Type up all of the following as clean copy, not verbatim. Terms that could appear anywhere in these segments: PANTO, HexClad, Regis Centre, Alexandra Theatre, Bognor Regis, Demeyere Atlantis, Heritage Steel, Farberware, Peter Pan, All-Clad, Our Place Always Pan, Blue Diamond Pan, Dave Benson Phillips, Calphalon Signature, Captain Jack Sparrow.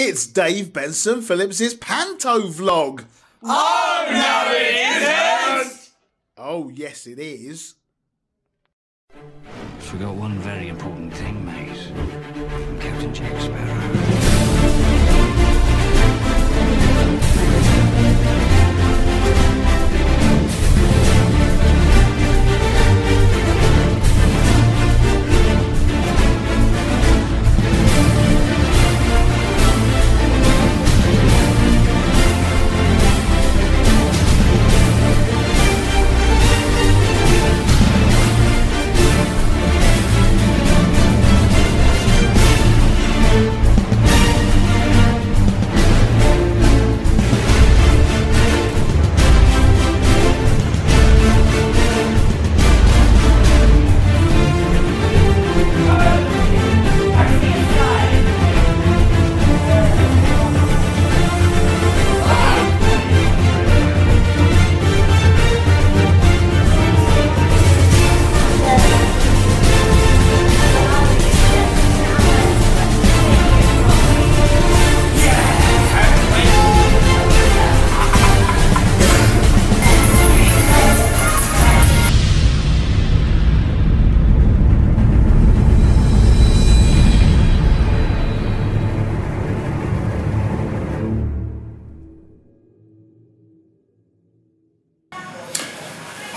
It's Dave Benson Phillips' panto vlog. Oh, no it isn't! Oh, yes it is. Forgot one very important thing, mate. Captain Jack Sparrow.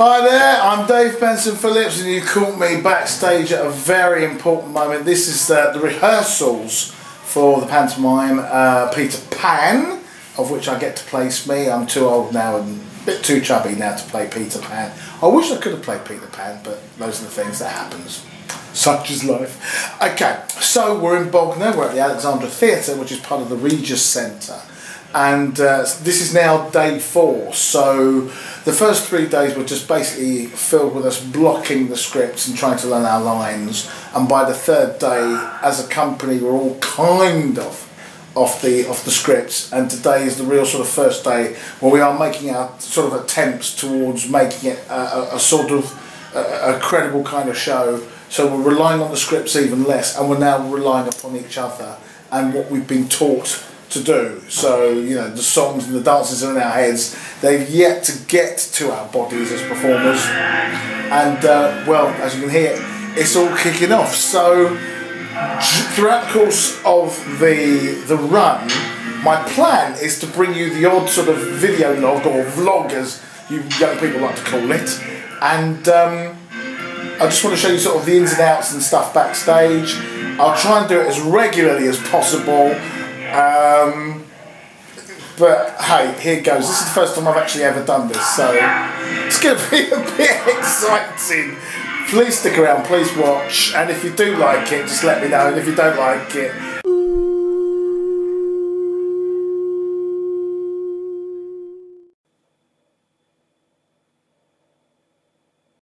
Hi there, I'm Dave Benson Phillips and you caught me backstage at a very important moment. This is the rehearsals for the pantomime Peter Pan, of which I get to play Smee. I'm too old now and a bit too chubby now to play Peter Pan. I wish I could have played Peter Pan, but those are the things that happens. Such is life. Okay, so we're in Bognor, we're at the Alexandra Theatre, which is part of the Regis Centre. And this is now day 4, so the first 3 days were just basically filled with us blocking the scripts and trying to learn our lines, and by the 3rd day as a company we're all kind of off the scripts, and today is the real sort of first day where we are making our sort of attempts towards making it a credible kind of show. So we're relying on the scripts even less, and we're now relying upon each other and what we've been taught to do. So, you know, the songs and the dances are in our heads. They've yet to get to our bodies as performers, and well, as you can hear, it's all kicking off. So throughout the course of the run, my plan is to bring you the odd sort of video log, or vlog as you young people like to call it, and I just want to show you sort of the ins and outs and stuff backstage. I'll try and do it as regularly as possible. But hey, here goes. This is the first time I've actually ever done this, so it's going to be a bit exciting. Please stick around, please watch, and if you do like it, just let me know, and if you don't like it,